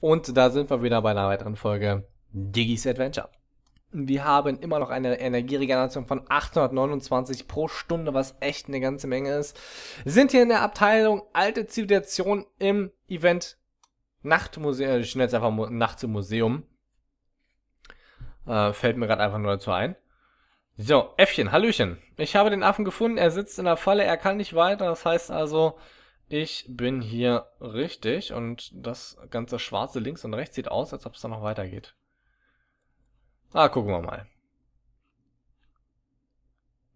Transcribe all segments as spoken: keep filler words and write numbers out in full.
Und da sind wir wieder bei einer weiteren Folge Diggy's Adventure. Wir haben immer noch eine Energieregeneration von achthundertneunundzwanzig pro Stunde, was echt eine ganze Menge ist. Sind hier in der Abteilung Alte Zivilisation im Event Nachtmuseum. Ich nenne es einfach Nachts im Museum. Äh, fällt mir gerade einfach nur dazu ein. So, Äffchen, Hallöchen. Ich habe den Affen gefunden, er sitzt in der Falle, er kann nicht weiter. Das heißt also, ich bin hier richtig und das ganze Schwarze links und rechts sieht aus, als ob es da noch weitergeht. Ah, gucken wir mal.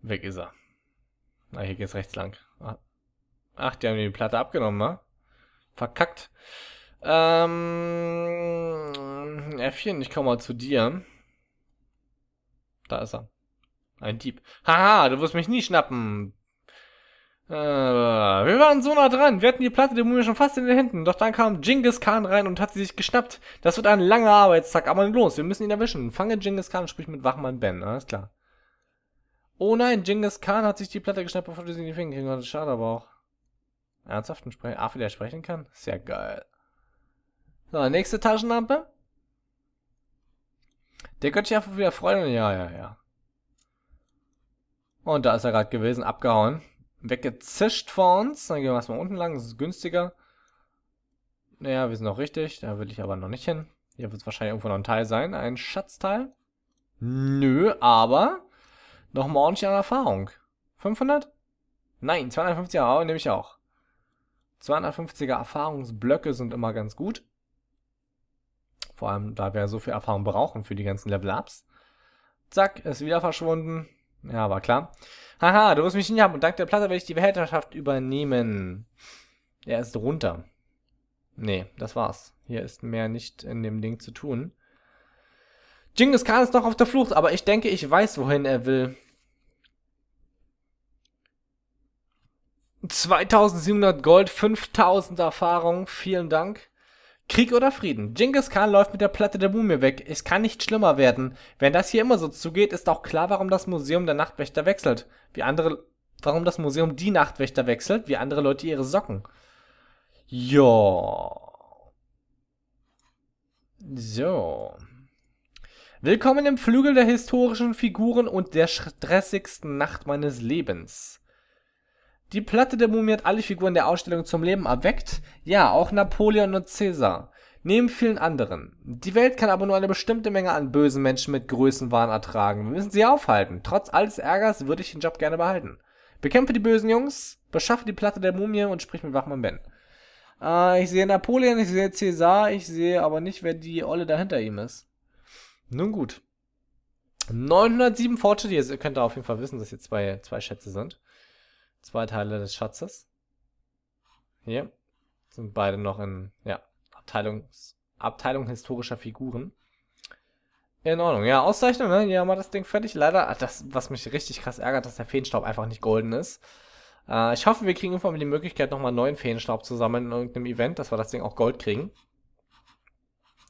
Weg ist er. Na, hier geht's rechts lang. Ach, die haben die Platte abgenommen, ne? Verkackt. Ähm, Äffchen, ich komme mal zu dir. Da ist er. Ein Dieb. Haha, du wirst mich nie schnappen. Äh, wir waren so nah dran. Wir hatten die Platte der Mumie schon fast in den Händen. Doch dann kam Dschingis Khan rein und hat sie sich geschnappt. Das wird ein langer Arbeitstag. Aber los, wir müssen ihn erwischen. Fange Dschingis Khan und sprich mit Wachmann Ben. Alles klar. Oh nein, Dschingis Khan hat sich die Platte geschnappt, bevor du sie in die Finger kriegen konntest. Schade aber auch. Ernsthaft ein Sprecher. Ah, wie der sprechen kann? Sehr geil. So, nächste Taschenlampe. Der göttliche Affe wieder Freude. Ja, ja, ja. Und da ist er gerade gewesen. Abgehauen. Weggezischt vor uns. Dann gehen wir erstmal unten lang. Das ist günstiger. Naja, wir sind noch richtig. Da will ich aber noch nicht hin. Hier wird es wahrscheinlich irgendwo noch ein Teil sein. Ein Schatzteil. Nö, aber nochmal ordentlich an Erfahrung. fünfhundert? Nein, zweihundertfünfziger nehme ich auch. zweihundertfünfziger Erfahrungsblöcke sind immer ganz gut. Vor allem, da wir so viel Erfahrung brauchen für die ganzen Level-Ups. Zack, ist wieder verschwunden. Ja, war klar. Haha, du wirst mich nicht haben und dank der Platte werde ich die Weltherrschaft übernehmen. Er ist runter. Nee, das war's. Hier ist mehr nicht in dem Ding zu tun. Dschingis Khan ist noch auf der Flucht, aber ich denke, ich weiß, wohin er will. zweitausendsiebenhundert Gold, fünftausend Erfahrung, vielen Dank. Krieg oder Frieden? Dschingis Khan läuft mit der Platte der Mumie weg. Es kann nicht schlimmer werden. Wenn das hier immer so zugeht, ist auch klar, warum das Museum der Nachtwächter wechselt. Wie andere, warum das Museum die Nachtwächter wechselt, wie andere Leute ihre Socken. Jo. So. Willkommen im Flügel der historischen Figuren und der stressigsten Nacht meines Lebens. Die Platte der Mumie hat alle Figuren der Ausstellung zum Leben erweckt. Ja, auch Napoleon und Cäsar. Neben vielen anderen. Die Welt kann aber nur eine bestimmte Menge an bösen Menschen mit Größenwahn ertragen. Wir müssen sie aufhalten. Trotz alles Ärgers würde ich den Job gerne behalten. Bekämpfe die bösen Jungs, beschaffe die Platte der Mumie und sprich mit Wachmann Ben. Äh, ich sehe Napoleon, ich sehe Cäsar, ich sehe aber nicht, wer die Olle dahinter ihm ist. Nun gut. neunhundertsieben Fortschritte. Ihr könnt da auf jeden Fall wissen, dass hier zwei, zwei Schätze sind. Zwei Teile des Schatzes. Hier sind beide noch in ja, Abteilung, Abteilung historischer Figuren. In Ordnung. Ja, Auszeichnung, ne? Hier haben wir das Ding fertig. Leider, das, was mich richtig krass ärgert, dass der Feenstaub einfach nicht golden ist. Äh, ich hoffe, wir kriegen irgendwann die Möglichkeit, nochmal neuen Feenstaub zu sammeln in irgendeinem Event, dass wir das Ding auch Gold kriegen.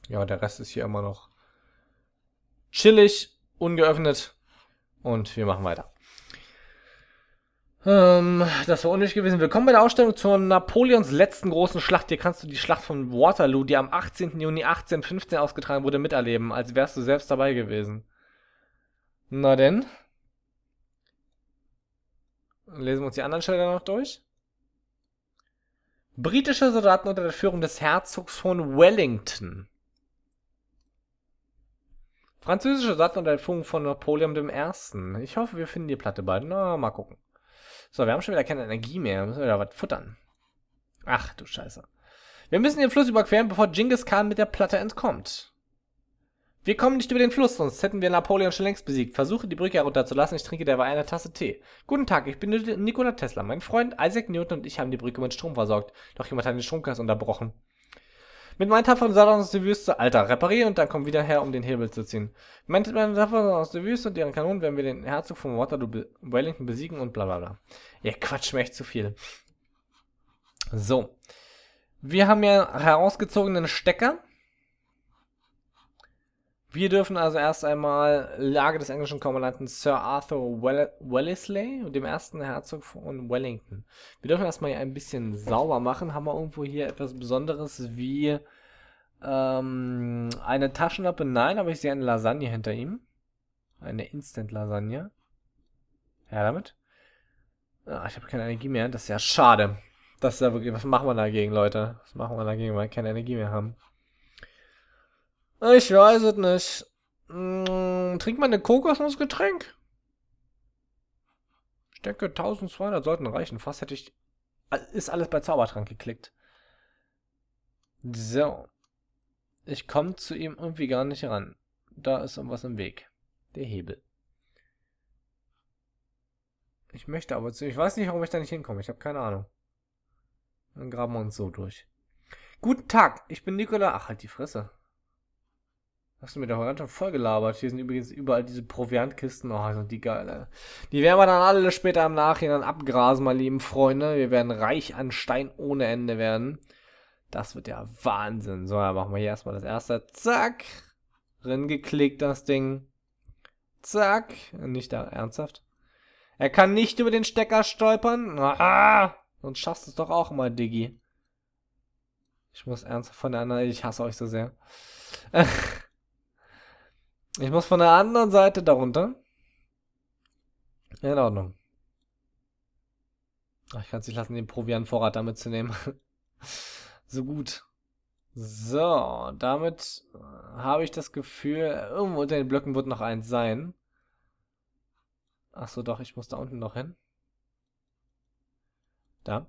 Ja, der Rest ist hier immer noch chillig, ungeöffnet. Und wir machen weiter. Ähm, das war unnötig gewesen. Willkommen bei der Ausstellung zu Napoleons letzten großen Schlacht. Hier kannst du die Schlacht von Waterloo, die am achtzehnten Juni achtzehnhundertfünfzehn ausgetragen wurde, miterleben, als wärst du selbst dabei gewesen. Na denn? Lesen wir uns die anderen Schilder noch durch. Britische Soldaten unter der Führung des Herzogs von Wellington. Französische Soldaten unter der Führung von Napoleon dem Ersten Ich hoffe, wir finden die Platte bald. Na, mal gucken. So, wir haben schon wieder keine Energie mehr. Müssen wir wieder was futtern. Ach, du Scheiße. Wir müssen den Fluss überqueren, bevor Dschingis Khan mit der Platte entkommt. Wir kommen nicht über den Fluss, sonst hätten wir Napoleon schon längst besiegt. Versuche, die Brücke herunterzulassen. Ich trinke derweil eine Tasse Tee. Guten Tag, ich bin Nikola Tesla. Mein Freund Isaac Newton und ich haben die Brücke mit Strom versorgt. Doch jemand hat den Stromkreis unterbrochen. Mit meinen tapferen Soldaten aus der Wüste, Alter, repariere und dann komm wieder her, um den Hebel zu ziehen. Mit meinen tapferen aus der Wüste und ihren Kanonen werden wir den Herzog von Waterloo be Wellington besiegen und bla bla bla. Ihr quatscht mir echt zu viel. So. Wir haben ja herausgezogenen Stecker. Wir dürfen also erst einmal Lage des englischen Kommandanten Sir Arthur Wellesley und dem ersten Herzog von Wellington. Wir dürfen erstmal hier ein bisschen sauber machen. Haben wir irgendwo hier etwas Besonderes wie Ähm, eine Taschenlampe, nein, aber ich sehe eine Lasagne hinter ihm. Eine Instant-Lasagne. Ja, damit. Ah, ich habe keine Energie mehr. Das ist ja schade. Das ist ja wirklich. Was machen wir dagegen, Leute? Was machen wir dagegen, weil wir keine Energie mehr haben? Ich weiß es nicht. Hm, trinkt man eine Kokosnussgetränk? Ich denke, zwölfhundert sollten reichen. Fast hätte ich. Ist alles bei Zaubertrank geklickt. So. Ich komme zu ihm irgendwie gar nicht ran. Da ist irgendwas im Weg. Der Hebel. Ich möchte aber zu... Ich weiß nicht, warum ich da nicht hinkomme. Ich habe keine Ahnung. Dann graben wir uns so durch. Guten Tag, ich bin Nikola... Ach, halt die Fresse. Hast du mir doch schon voll gelabert. Hier sind übrigens überall diese Proviantkisten. Oh, sind die geil. Die werden wir dann alle später im Nachhinein abgrasen, meine lieben Freunde. Wir werden reich an Stein ohne Ende werden. Das wird ja Wahnsinn. So, dann machen wir hier erstmal das erste. Zack. Drin geklickt, das Ding. Zack. Nicht da, ernsthaft. Er kann nicht über den Stecker stolpern. Ah, sonst schaffst du es doch auch mal, Diggi. Ich muss ernsthaft von der anderen... Ich hasse euch so sehr. Ich muss von der anderen Seite darunter. In Ordnung. Ach, ich kann es nicht lassen, den Proviantvorrat damit zu nehmen. So gut. So, damit habe ich das Gefühl, irgendwo unter den Blöcken wird noch eins sein. Ach so, doch, ich muss da unten noch hin. Da.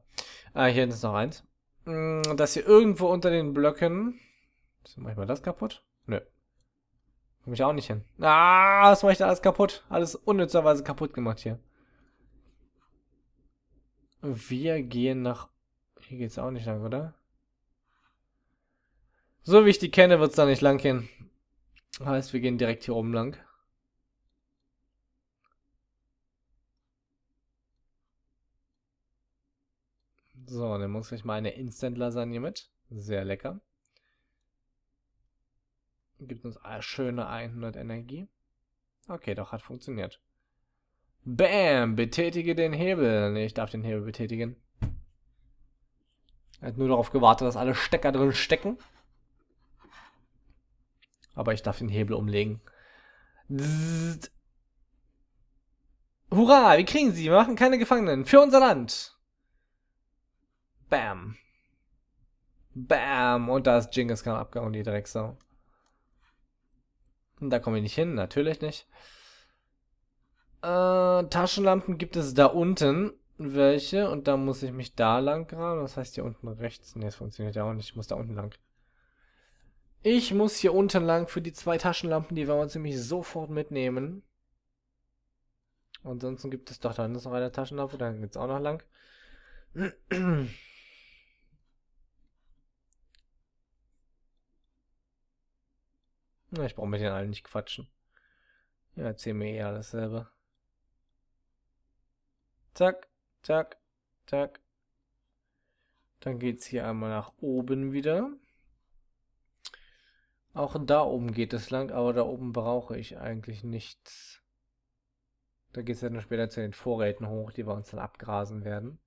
Ah, hier ist noch eins. Das hier irgendwo unter den Blöcken... Mach ich mal das kaputt? Nö. Komm ich auch nicht hin. Ah, was mache ich da alles kaputt? Alles unnützerweise kaputt gemacht hier. Wir gehen nach... Hier geht's auch nicht lang, oder? So wie ich die kenne, wird's da nicht lang gehen. Heißt, wir gehen direkt hier oben lang. So, dann muss ich mal eine Instant-Lasagne mit. Sehr lecker. Gibt uns schöne hundert Energie. Okay, doch, hat funktioniert. Bam! Betätige den Hebel. Ne, ich darf den Hebel betätigen. Er hat nur darauf gewartet, dass alle Stecker drin stecken. Aber ich darf den Hebel umlegen. Zzt. Hurra! Wir kriegen sie! Wir machen keine Gefangenen! Für unser Land! Bam. Bam. Und da ist Dschingis Khan abgehauen, die Drecksau. Und da kommen wir nicht hin, natürlich nicht. Äh, Taschenlampen gibt es da unten welche. Und da muss ich mich da lang graben. Das heißt hier unten rechts. Ne, das funktioniert ja auch nicht. Ich muss da unten lang. Ich muss hier unten lang für die zwei Taschenlampen. Die werden wir uns nämlich sofort mitnehmen. Ansonsten gibt es doch, da ist noch eine Taschenlampe. Da geht es auch noch lang. Na, ich brauche mit denen allen nicht quatschen. Ja, erzähl mir eher dasselbe. Zack, zack, zack. Dann geht's hier einmal nach oben wieder. Auch da oben geht es lang, aber da oben brauche ich eigentlich nichts. Da geht's ja dann später zu den Vorräten hoch, die wir uns dann abgrasen werden.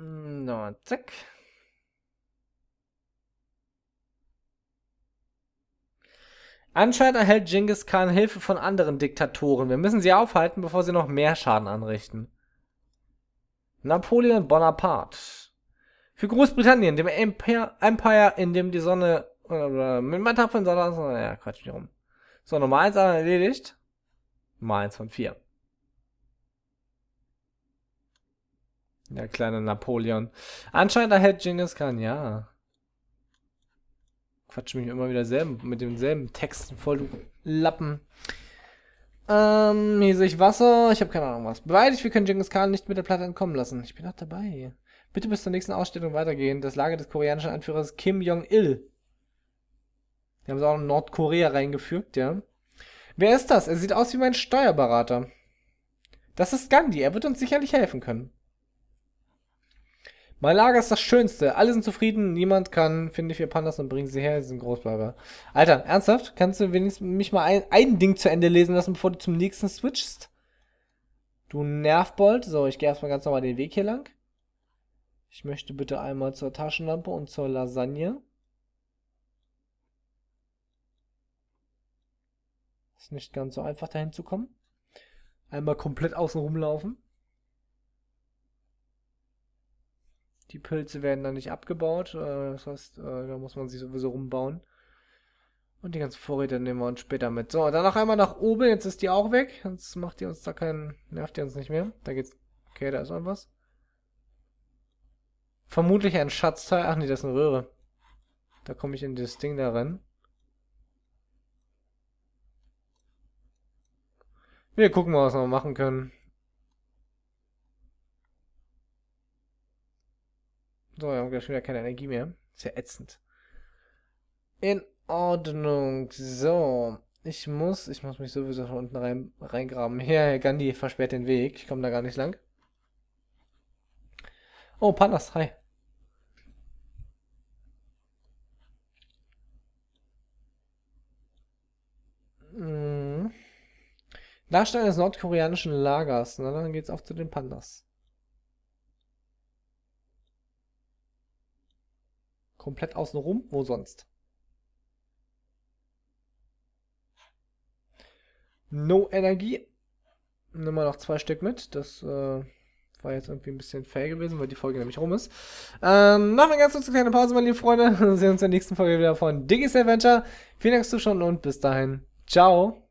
Na, zack. Anscheinend erhält Dschingis Khan Hilfe von anderen Diktatoren. Wir müssen sie aufhalten, bevor sie noch mehr Schaden anrichten. Napoleon Bonaparte. Für Großbritannien, dem Empire, in dem die Sonne... Äh, mit meinem Tag von Sonne... Ja, Quatsch, nicht rum. So, Nummer eins erledigt. Nummer eins von vier. Der kleine Napoleon. Anscheinend erhält Dschingis Khan, ja... Quatsch mich immer wieder selben, mit denselben Texten voll, du Lappen. Ähm, hier sehe ich Wasser. Ich habe keine Ahnung was. Beleidigt, wir können Dschingis Khan nicht mit der Platte entkommen lassen. Ich bin auch dabei. Bitte bis zur nächsten Ausstellung weitergehen. Das Lager des koreanischen Anführers Kim Jong-il. Die haben es auch in Nordkorea reingefügt, ja. Wer ist das? Er sieht aus wie mein Steuerberater. Das ist Gandhi. Er wird uns sicherlich helfen können. Mein Lager ist das Schönste. Alle sind zufrieden. Niemand kann. Finde vier Pandas und bring sie her. Sie sind Großbleiber. Alter, ernsthaft? Kannst du wenigstens mich mal ein, ein Ding zu Ende lesen lassen, bevor du zum nächsten switchst? Du Nervbold. So, ich gehe erstmal ganz normal den Weg hier lang. Ich möchte bitte einmal zur Taschenlampe und zur Lasagne. Ist nicht ganz so einfach, dahin zu kommen. Einmal komplett außen rumlaufen. Die Pilze werden dann nicht abgebaut. Das heißt, da muss man sie sowieso rumbauen. Und die ganzen Vorräte nehmen wir uns später mit. So, dann noch einmal nach oben. Jetzt ist die auch weg. Jetzt macht die uns da keinen... Nervt die uns nicht mehr. Da geht's... Okay, da ist noch was. Vermutlich ein Schatzteil. Ach nee, das ist eine Röhre. Da komme ich in das Ding da rein. Wir gucken mal, was wir machen können. So, wir haben gleich wieder keine Energie mehr. Ist ja ätzend. In Ordnung. So. Ich muss, ich muss mich sowieso von unten rein, reingraben. Hier, Herr Gandhi versperrt den Weg. Ich komme da gar nicht lang. Oh, Panas, hi. Mhm. Nachstein des nordkoreanischen Lagers. Na, dann geht's auch zu den Pandas. Komplett außenrum? Wo sonst? No Energie. Nimm mal noch zwei Stück mit. Das äh, war jetzt irgendwie ein bisschen fair gewesen, weil die Folge nämlich rum ist. Ähm, machen wir eine ganz kurze kleine Pause, meine lieben Freunde. Wir sehen uns in der nächsten Folge wieder von Diggy's Adventure. Vielen Dank fürs Zuschauen und bis dahin. Ciao.